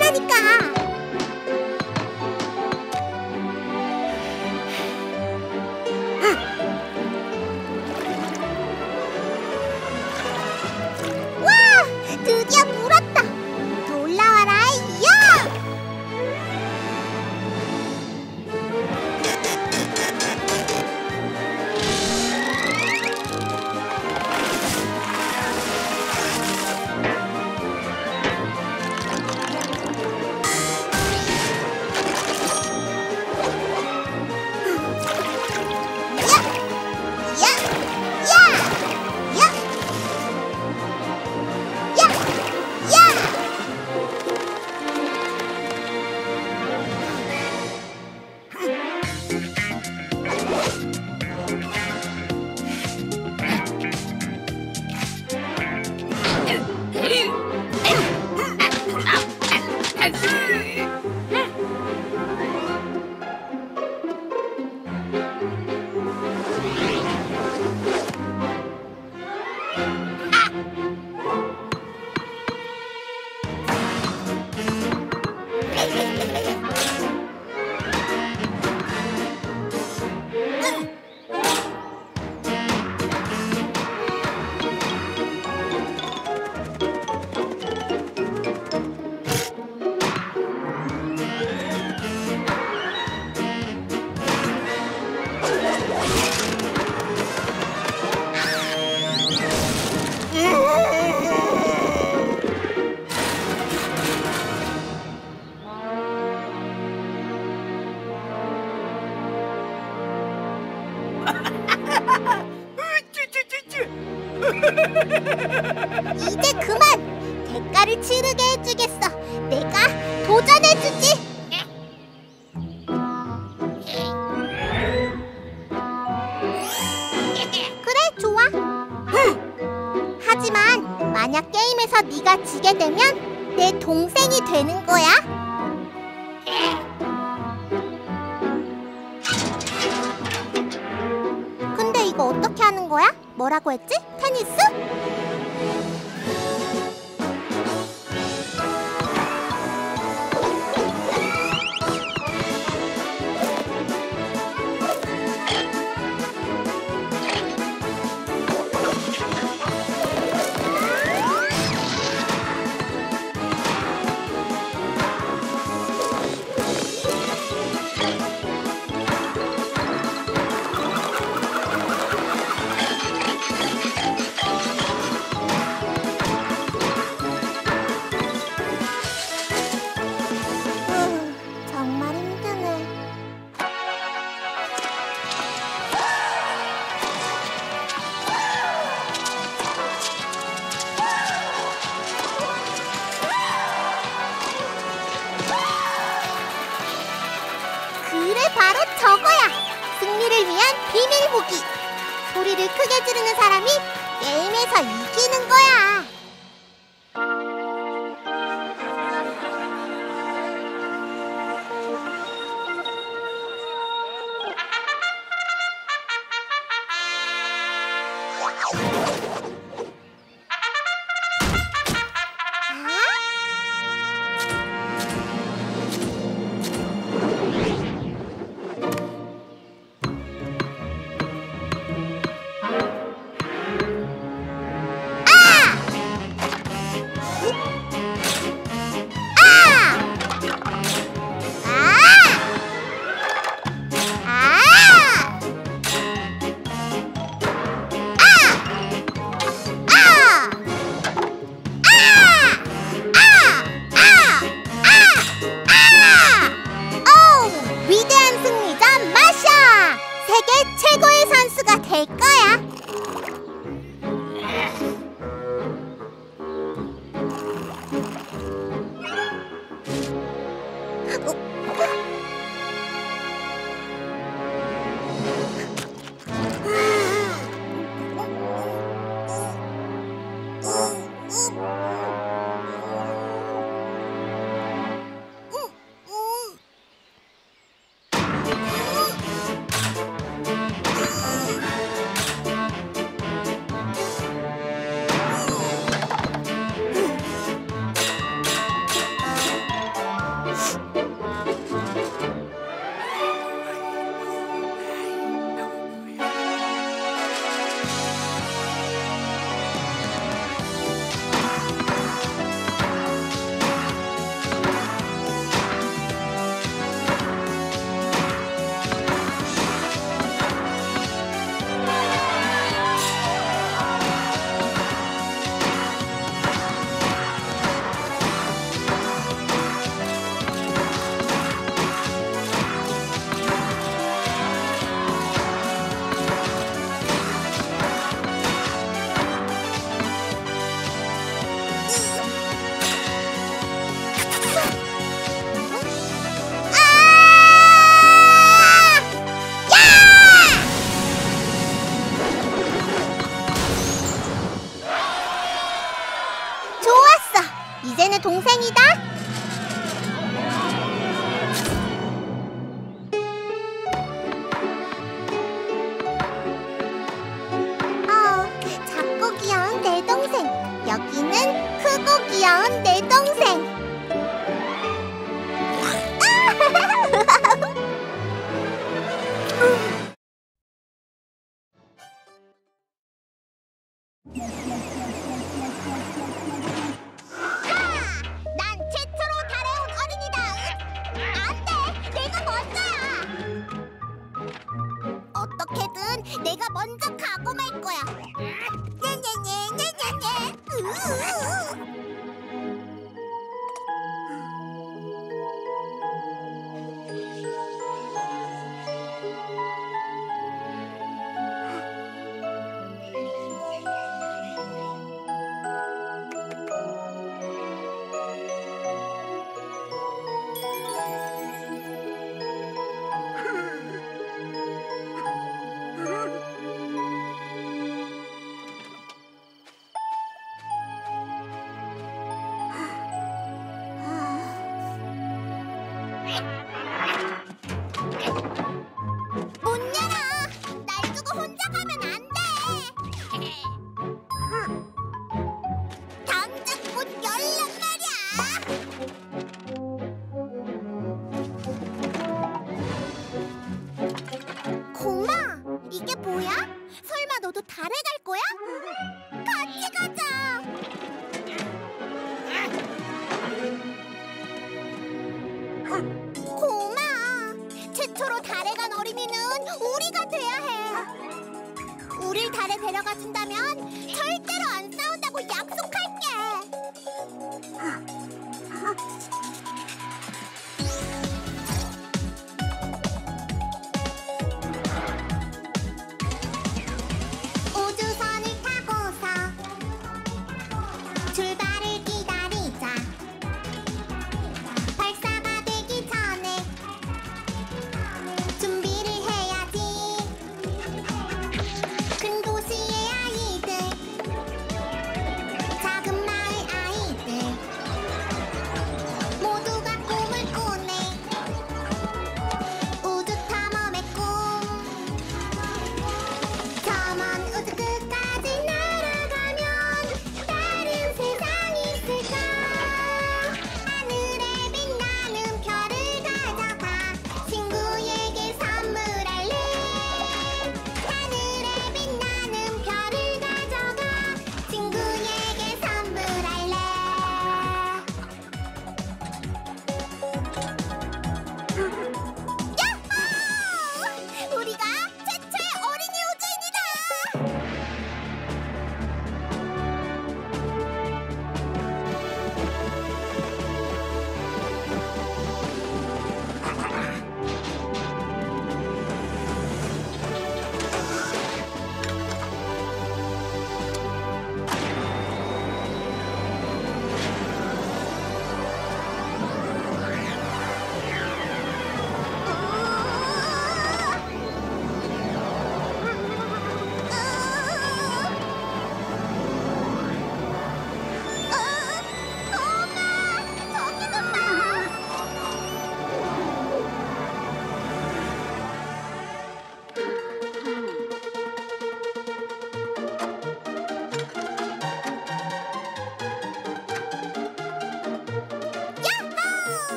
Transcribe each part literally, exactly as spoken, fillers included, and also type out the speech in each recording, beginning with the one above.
아니라니까. 아. 와! 드디어 물었다. 더 올라와라, 이제 그만! 대가를 치르게 해주겠어! 내가 도전해주지! 그래, 좋아! 하지만 만약 게임에서 네가 지게 되면 내 동생이 되는 거야! 근데 이거 어떻게 하는 거야? 뭐라고 했지? 테니스? 바로 저거야! 승리를 위한 비밀 보기! 소리를 크게 지르는 사람이 게임에서 이기는 거야! 내 동생이다. 어, 작고 귀여운 내 동생. 여기는 크고 귀여운 내 동생. 내가 먼저 가고 말 거야. 이게 뭐야? 설마 너도 달에 갈 거야? 같이 가자! 고마워! 최초로 달에 간 어린이는 우리가 돼야 해! 우릴 달에 데려가 준다면 절대로 안 싸운다고 약속할게! 준비를 해야지. 큰 도시의 아이들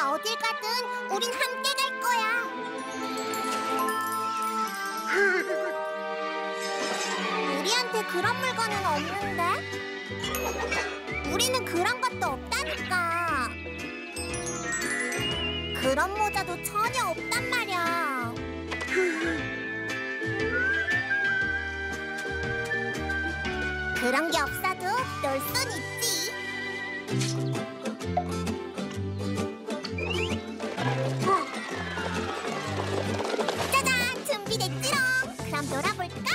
네가 어딜 가든 우린 함께 갈 거야. 우리한테 그런 물건은 없는데? 우리는 그런 것도 없다니까. 그런 모자도 전혀 없단 말이야. 그런 게 없어도 놀 순 있지. 짜잔! 준비됐지롱! 그럼 놀아볼까?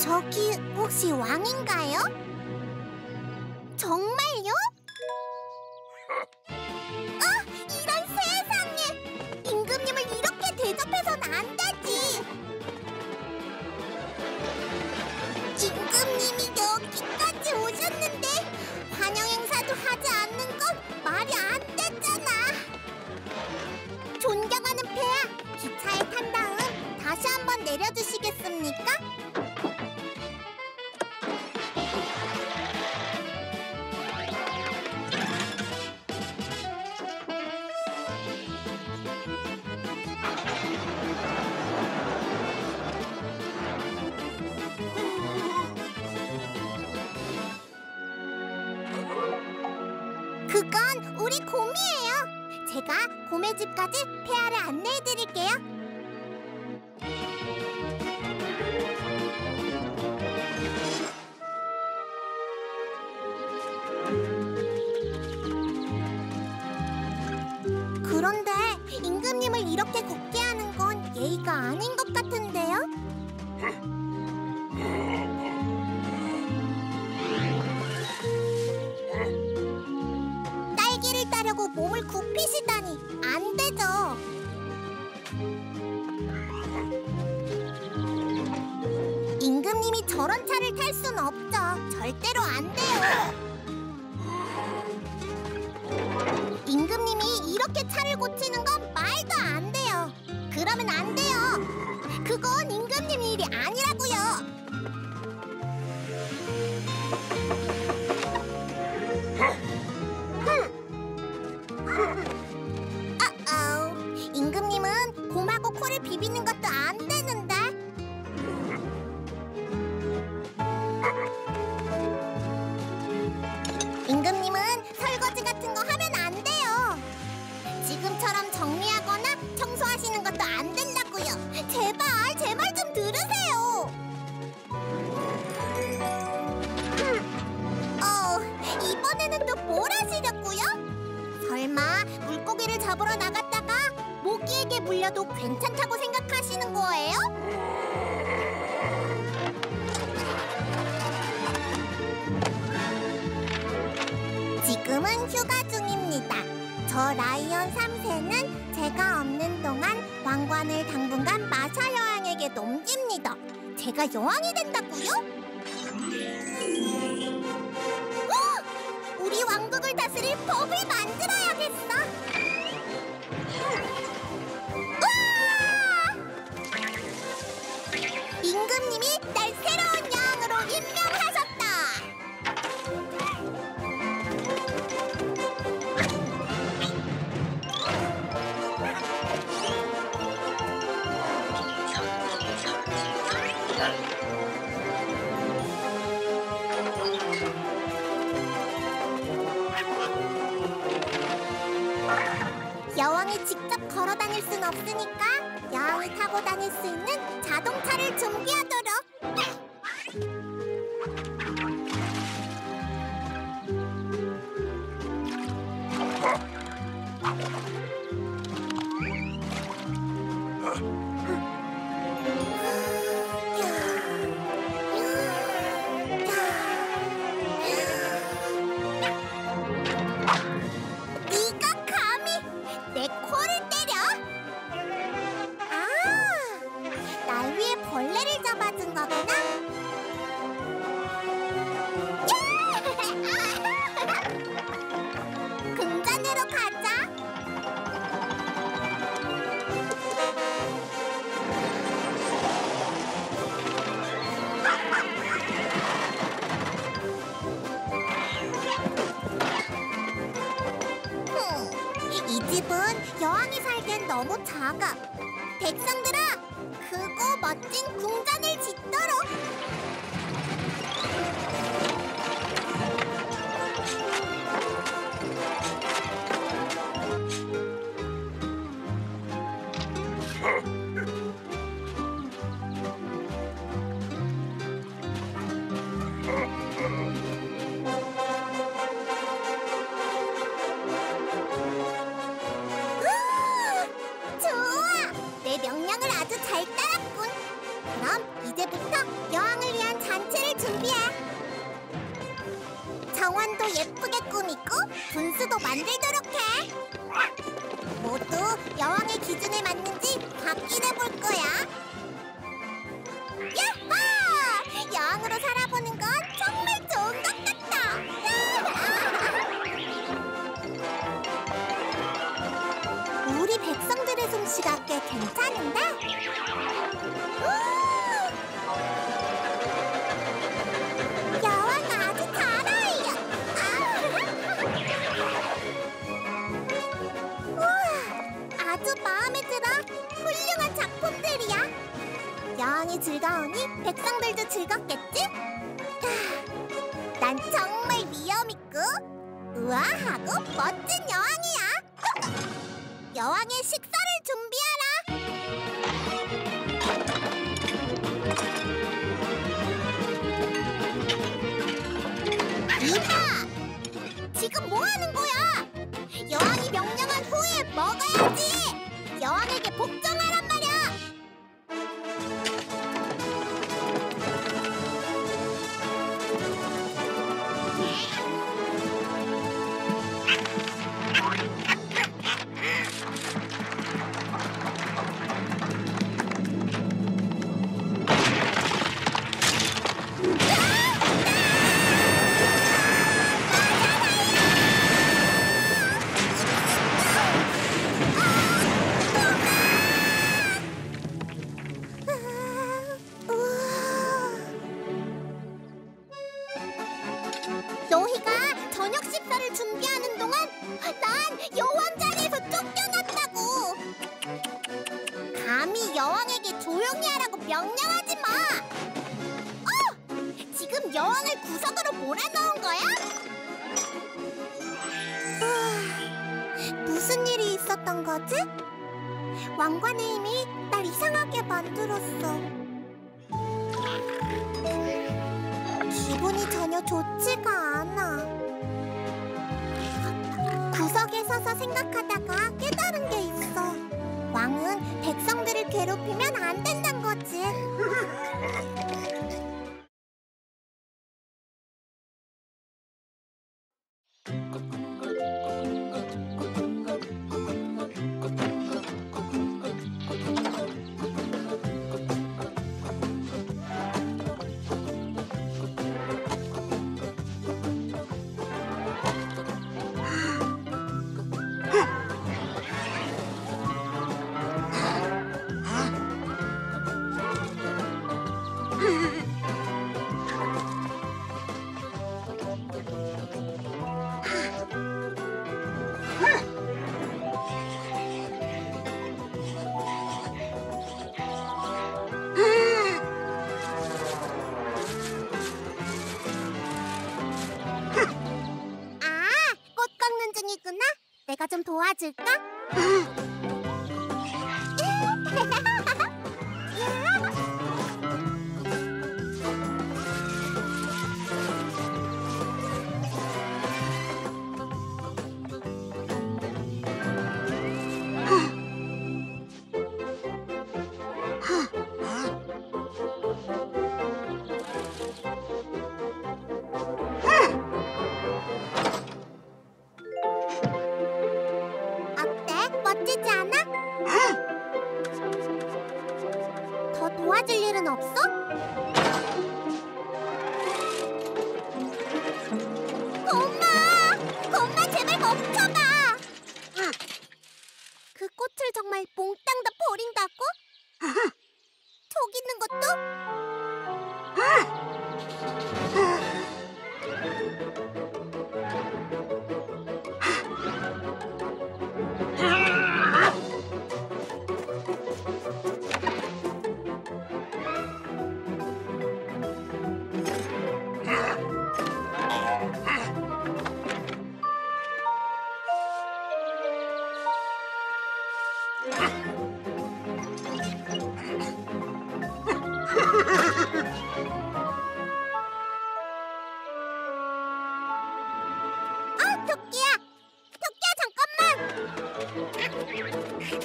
저기 혹시 왕인가요? 정말요? 아, 이런 세상에! 임금님을 이렇게 대접해선 안 되지! 임금님이 여기까지 오셨는데 환영 행사도 하지 않는 건 말이 안 됐잖아! 존경하는 폐하, 기차에 탄 다음 다시 한번 내려주시겠습니까? 그건 우리 곰이에요. 제가 곰의 집까지 폐하를 안내해드릴게요. 그런데 임금님을 이렇게 곱게 하는 건 예의가 아닌 것 같은데요? 몸을 굽히시다니 안 되죠. 임금님이 저런 차를 탈 순 없죠. 절대로 안 돼요. 임금님이 이렇게 차를 고치는 건 말도 안 돼요. 그러면 안 돼요. 그건 임금님 일이 아니라고요. 비비는 것도 안 되는데. 임금님은 설거지 같은 거 하면 안 돼요. 지금처럼 정리하거나 청소하시는 것도 안 된다고요. 제발 제 말 좀 들으세요. 어, 이번에는 또 뭘 하시려고요? 설마 물고기를 잡으러 나갔다가 모기에게 물려도 괜찮다고 생각하시는 거예요? 지금은 휴가 중입니다. 저 라이언 삼 세는 제가 없는 동안 왕관을 당분간 마샤 여왕에게 넘깁니다. 제가 여왕이 된다고요? 우리 왕국을 다스릴 법을 만들어야겠어! 임금님이 날 새로운 여왕으로 임명하셨다. 여왕이 직접 걸어 다닐 순 없으니까 여왕이 타고 다닐 수 있는 자동차를 준비하도록. 네가 감히 내 코를 때려? 벌레를 잡아준 거구나. 금전으로 가자. 이 집은 여왕이 살기엔 너무 작아. 백성들아, 크고 멋진 궁전을 짓도록! 좋아! 내 명령을 아주 잘 따랐군! 그럼 이제부터 만들도록 해. 모두 여왕의 기준에 맞는지 확인해 볼 거야. 야호! 여왕으로 살아보는 건 정말 좋은 것 같다. 우리 백성들의 솜씨가 꽤 괜찮은데? 여왕이 즐거우니 백성들도 즐겁겠지? 난 정말 위험있고 우아하고 멋진 여왕이야! 여왕의 식사를 준비하라! 이봐! 지금 뭐하는 거야? 여왕이 명령한 후에 먹어야지! 여왕에게 복종하란 말이야! 너희가 저녁 식사를 준비하는 동안 난 여왕 자리에서 쫓겨났다고! 감히 여왕에게 조용히 하라고 명령하지 마! 어! 지금 여왕을 구석으로 몰아넣은 거야? 아, 무슨 일이 있었던 거지? 왕관의 힘이 날 이상하게 만들었어. 기분이 전혀 좋지가 않아. 구석에 서서 생각하다가 깨달은 게 있어. 왕은 백성들을 괴롭히면 안 된단 거지. 내가 좀 도와줄까? 멋지지 않아? 응. 더 도와줄 일은 없어? 곰마! 곰마 제발 멈춰봐! 응. 그 꽃을 정말 몽땅 다 버린다고? 응. 저기 있는 것도? 응. 응.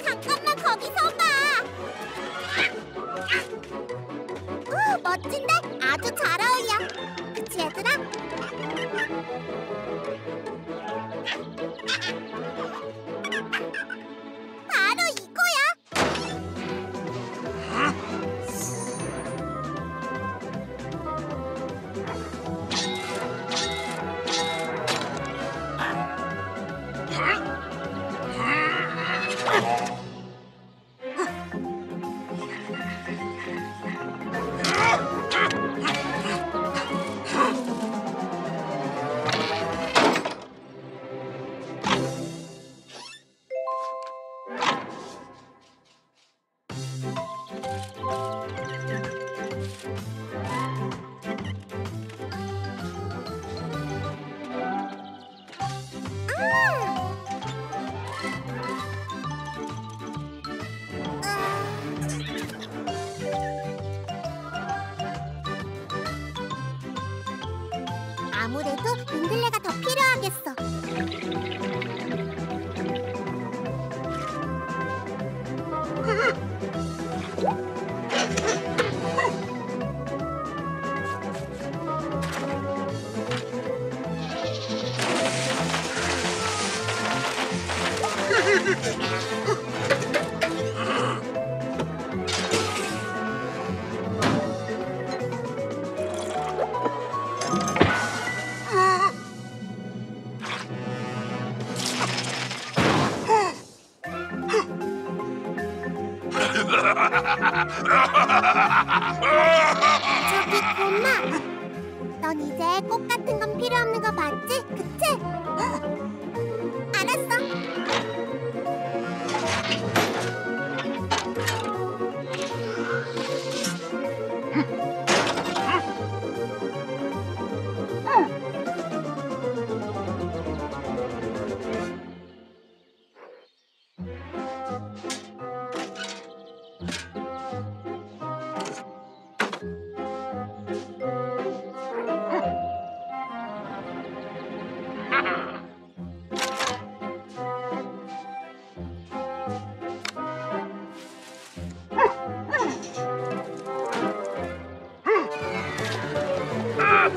잠깐만 거기서 봐. 우, 멋진데? 아주 잘 어울려. 그치 얘들아? 아무래도 은둘레가 더 필요하겠어. 저기 고마, 넌 이제 꽃 같은 건 필요 없는 거 봤지? 그치? 응. 알았어.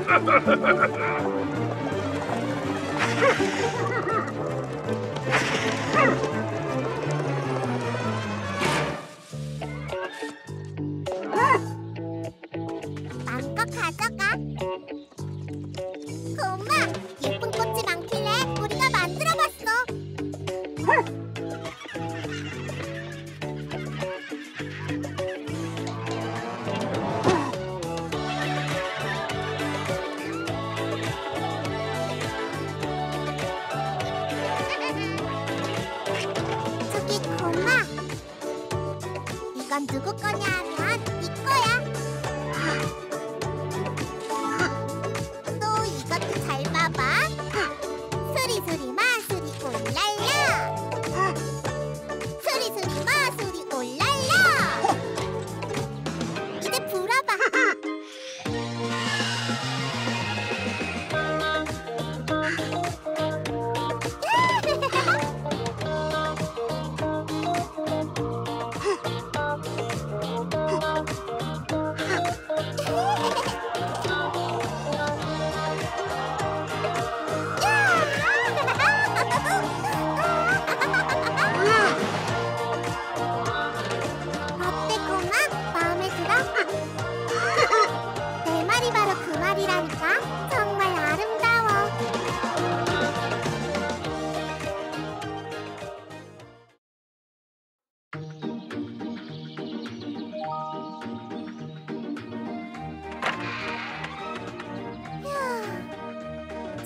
마음껏 가져가. 고마, 예쁜 꽃이 많길래 우리가 만들어봤어. 이건 누구 거냐 하면 네 거야. 또 이것도 잘 봐봐. 수리수리 마수리 올랄라. 수리수리 마수리 올랄라. 이제 불어봐.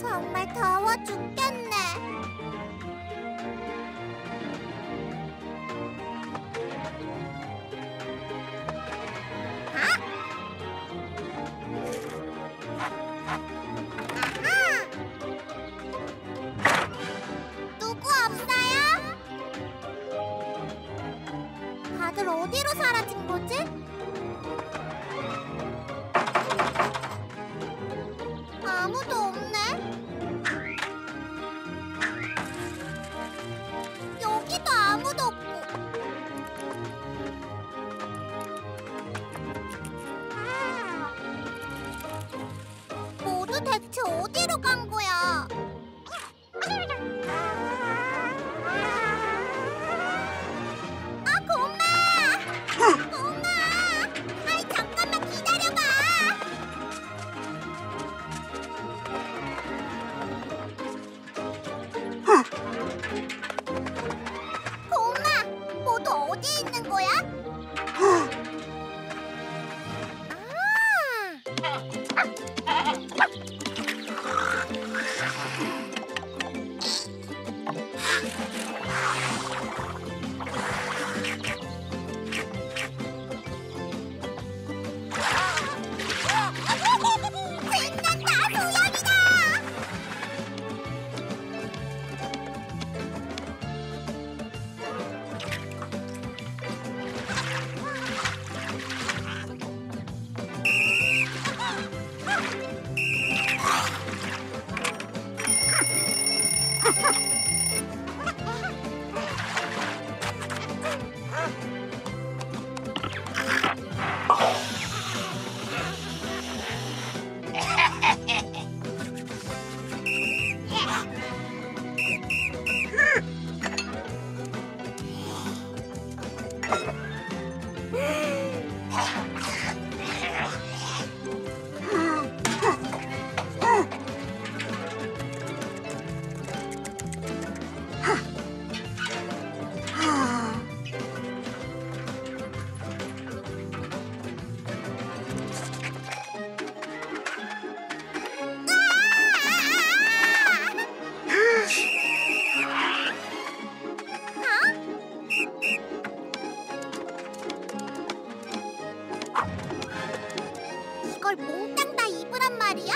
정말 더워 죽겠네. 아! 아하! 누구 없어요? 다들 어디로 사라진 거지? 대체 어디로 간 거야? 아, 고마! 고마! 아이, 잠깐만 기다려봐! 고마! 모두 어디 있는 거야? 아! 이걸 몽땅 다 입으란 말이야?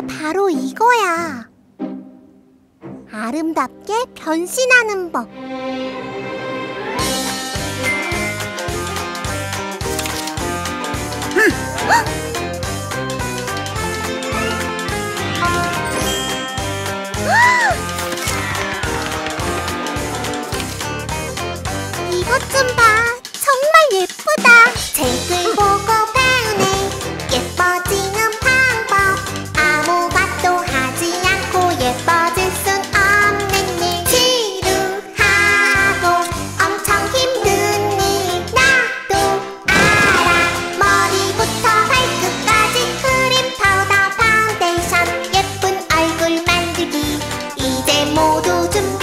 그게 바로 이거야. 아름답게 변신하는 법. 이것 좀 봐. 정말 예쁘다. 책을 보고 배우는 예뻐지는 방법. 아무것도 하지 않고 예뻐질 순 없는 일. 지루하고 엄청 힘든 일. 나도 알아. 머리부터 발끝까지 크림, 파우더, 파운데이션, 예쁜 얼굴 만들기. 이제 모두 준비.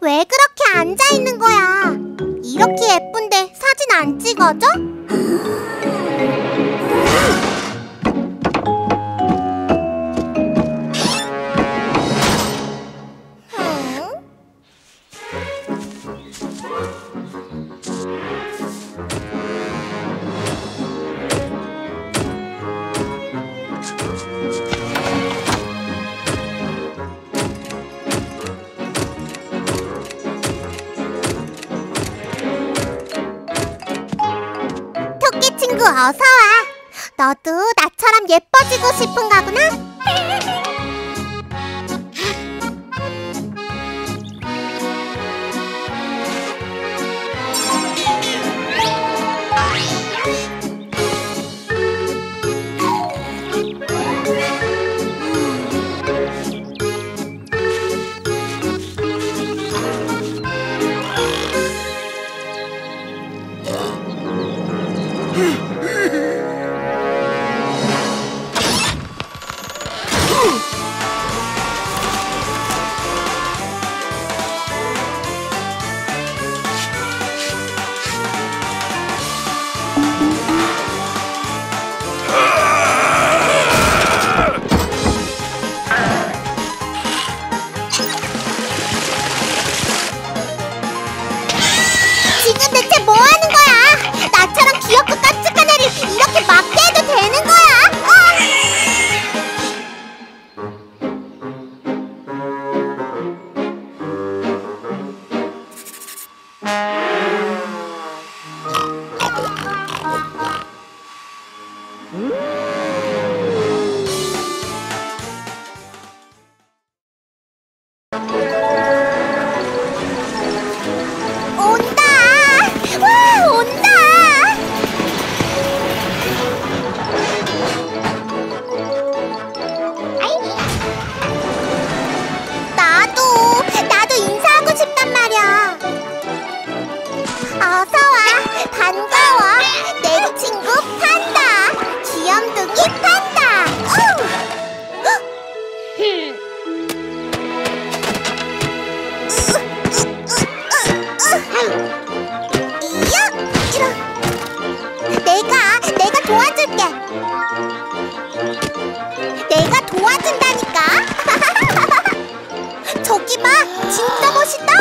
왜 그렇게 앉아있는 거야? 이렇게 예쁜데 사진 안 찍어줘? 친구 어서와. 너도 나처럼 예뻐지고 싶은가 보나? 멋있다!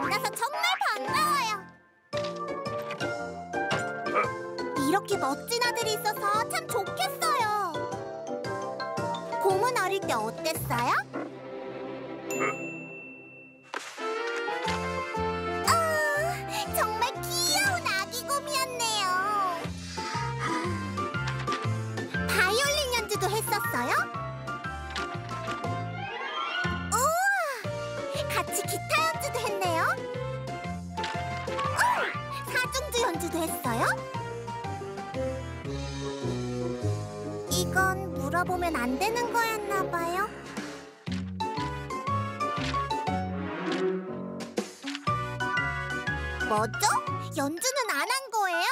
만나서 정말 반가워요. 이렇게 멋진 아들이 있어서 참 좋겠어요. 곰은 어릴 때 어땠어요? 했어요? 이건 물어보면 안 되는 거였나 봐요. 뭐죠? 연주는 안 한 거예요?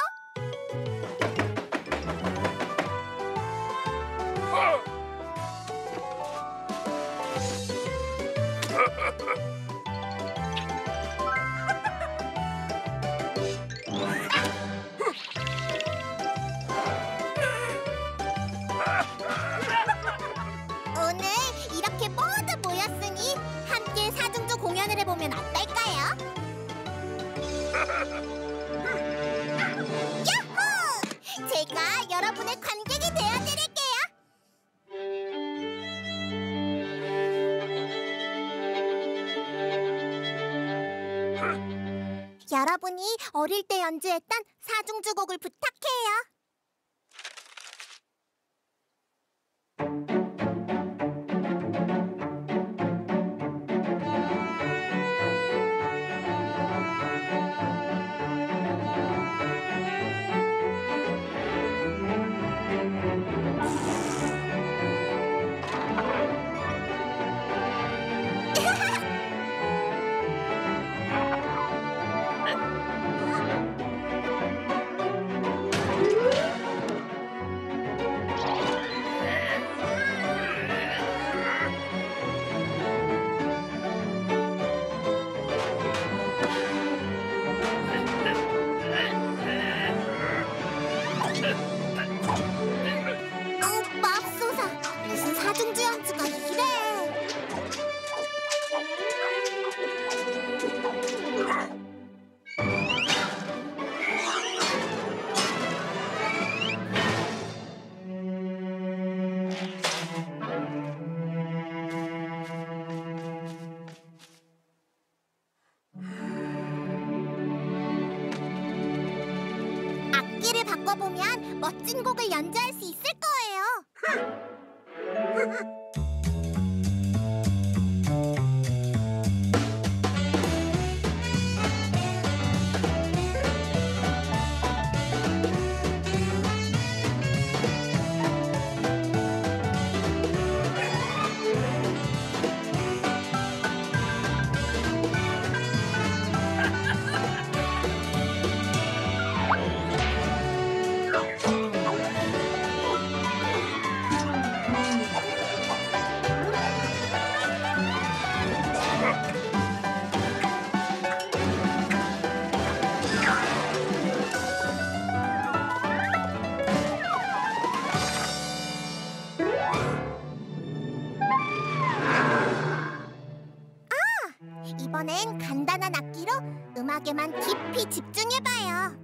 여러분이 어릴 때 연주했던 사중주곡을 부탁해요. 보면 멋진 곡을 연주할 수 있을 거예요. 이번엔 간단한 악기로 음악에만 깊이 집중해봐요.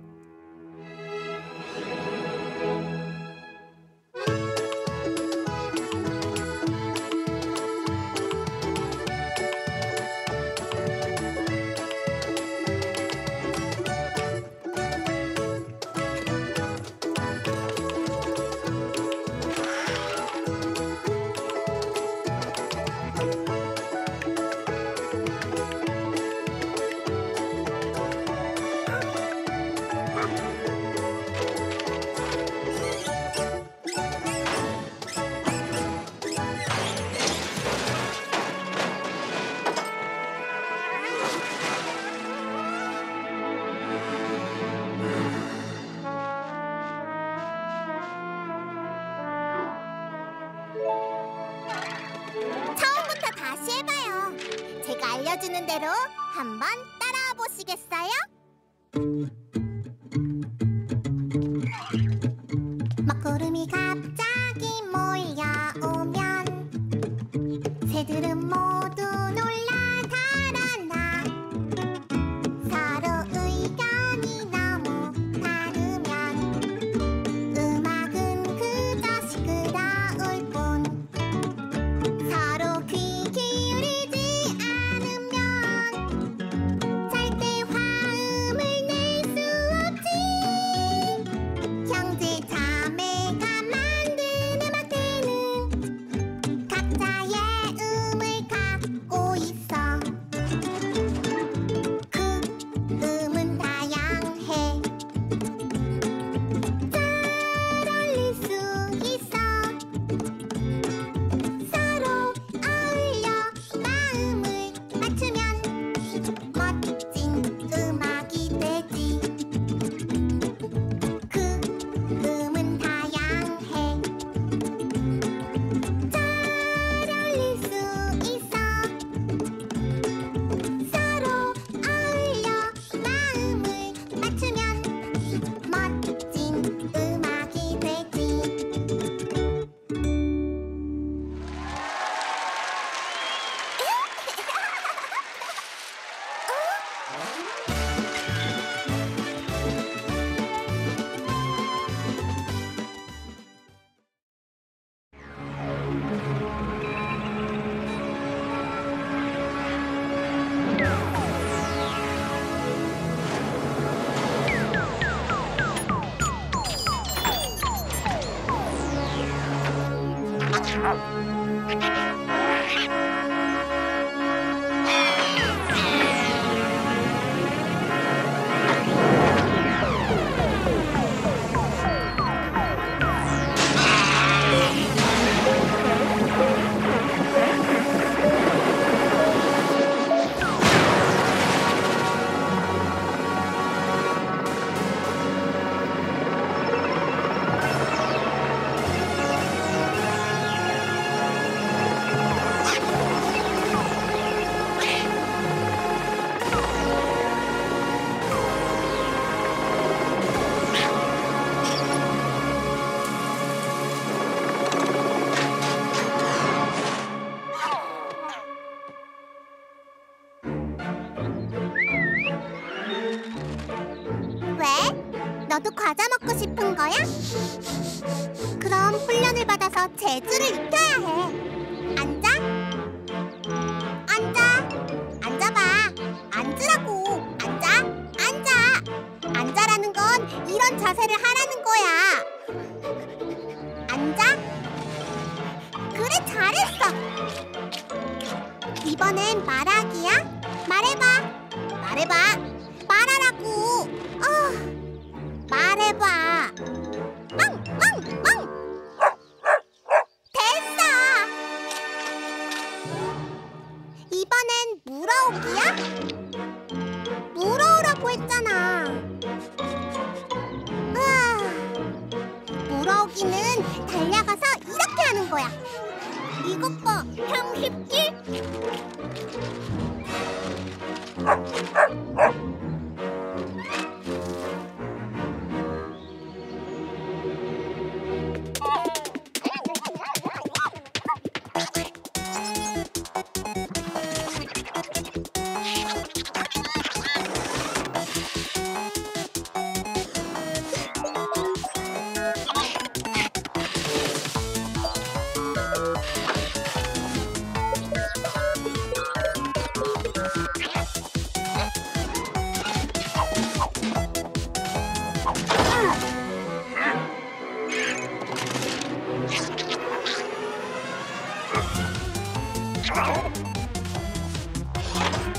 알려주는 대로 한번 따라와 보시겠어요? 먹구름이 갑자기 몰려오면 새들은 모두 놀라 달아나. 너도 과자 먹고 싶은 거야? 그럼 훈련을 받아서 재주를 익혀야 해. 앉아. 앉아. 앉아봐. 앉으라고. 앉아. 앉아. 앉아라는 건 이런 자세를 하라는 거야. 앉아. 그래, 잘했어. 이번엔 말하기야. 말해봐. 말해봐. 말하라고. 어. 말해봐. 멍! 멍! 멍! 됐어! 이번엔 물어오기야? 물어오라고 했잖아. 으아, 물어오기는 달려가서 이렇게 하는 거야. 이것 봐, 형식기?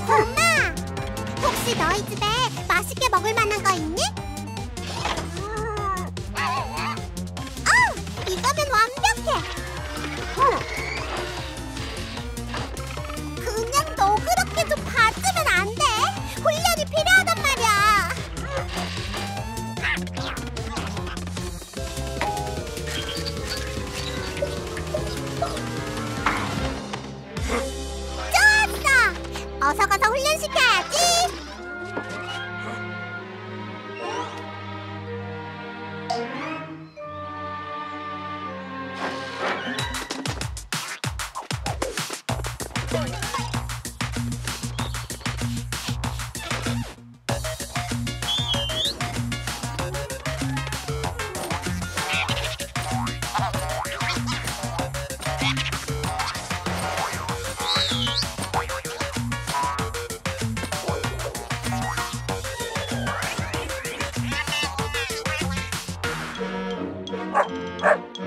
엄마! 혹시 너희 집에 맛있게 먹을 만한 거 있니? 어! 이거면 완벽해! 그냥 너 그렇게 좀 봐주면 안 돼! 훈련이 필요하단 말이야! 어서 가서 훈련시켜야지.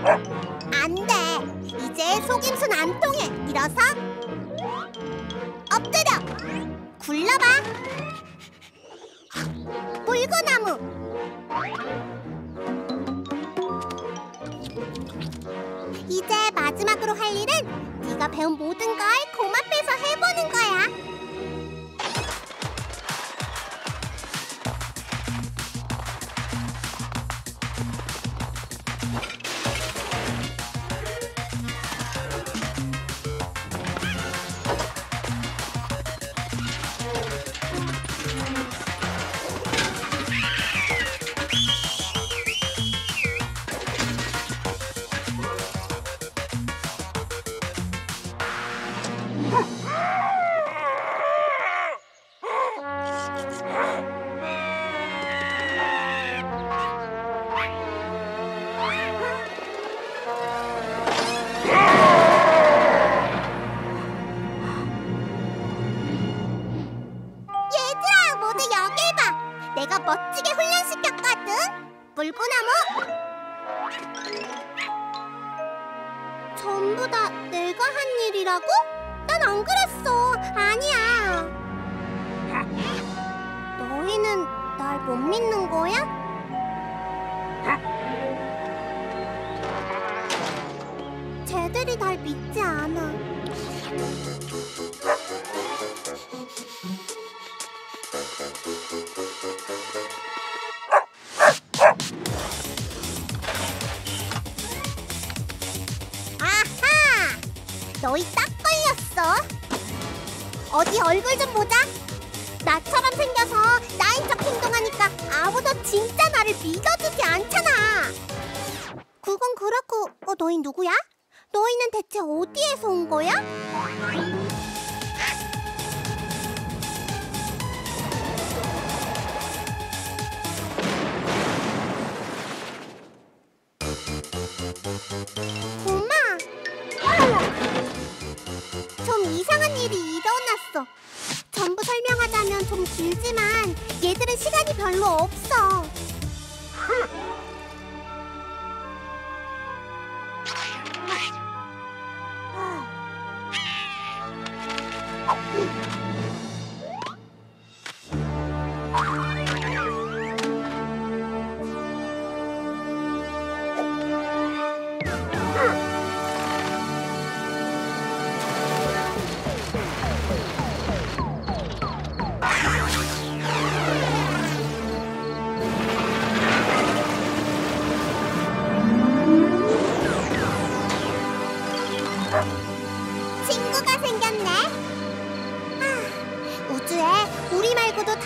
안 돼. 이제 속임수는 안 통해. 일어서. 엎드려. 굴러봐. 물구나무. 이제 마지막으로 할 일은 네가 배운 모든 걸 곰 앞에서 해보는 거야. 내가 멋지게 훈련시켰거든. 물구나무. 전부 다 내가 한 일이라고? 난 안 그랬어. 아니야. 너희는 날 못 믿는 거야? 쟤들이 날 믿지 않아. 아하! 너희 딱 걸렸어. 어디 얼굴 좀 보자. 나처럼 생겨서 나인 척 행동하니까 아무도 진짜 나를 믿어주지 않잖아. 그건 그렇고, 어, 너희 누구야? 너희는 대체 어디에서 온 거야? 전부 설명하자면 좀 길지만 얘들은 시간이 별로 없어.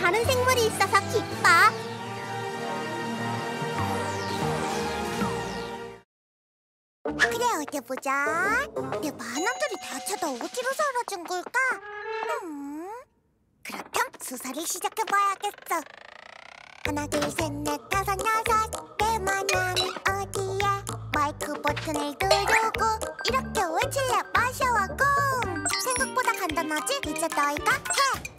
다른 생물이 있어서 기뻐. 그래, 어디 보자. 내 만화들이 다 찾아 어디로 사라진 걸까? 음, 그렇다면 수사를 시작해봐야겠어. 하나, 둘, 셋, 넷, 다섯, 여섯. 내 만화는 어디에? 마이크 버튼을 누르고 이렇게 외칠래. 마셔와 꿍. 생각보다 간단하지? 이제 너희가 해.